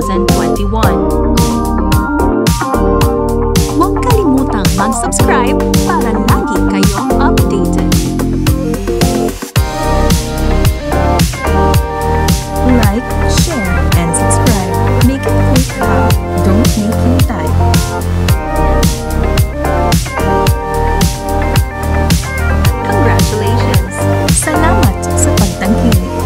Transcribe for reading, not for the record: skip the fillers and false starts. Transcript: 2021.